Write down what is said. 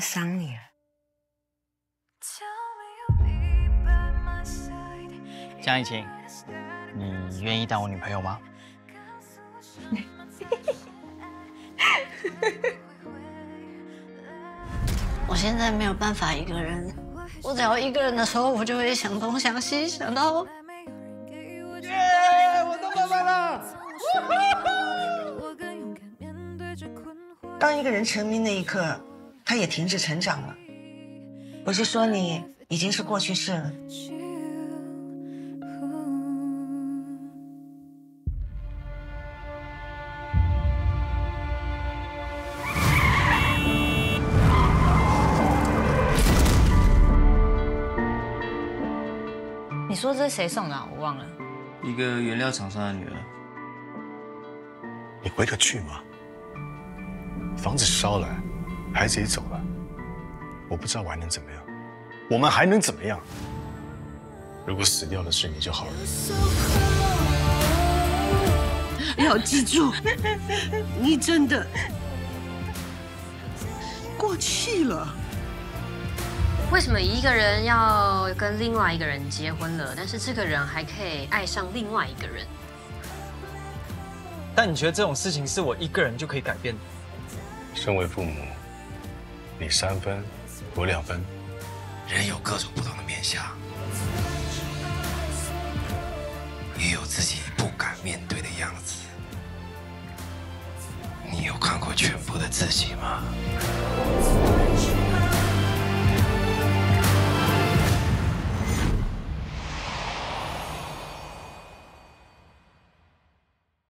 伤你了。江一晴，你愿意当我女朋友吗？我现在没有办法一个人，我只要一个人的时候，我就会想东想西，想到。 当一个人成名那一刻，他也停止成长了。我是说，你已经是过去式了。你说这是谁送的啊？我忘了。一个原料厂商的女儿。你回得去吗？ 房子烧了，孩子也走了，我不知道我还能怎么样，我们还能怎么样？如果死掉的是你就好了。要记住，你真的过气了。为什么一个人要跟另外一个人结婚了，但是这个人还可以爱上另外一个人？但你觉得这种事情是我一个人就可以改变的？ 身为父母，你3分，我2分。人有各种不同的面相，也有自己不敢面对的样子。你有看过全部的自己吗？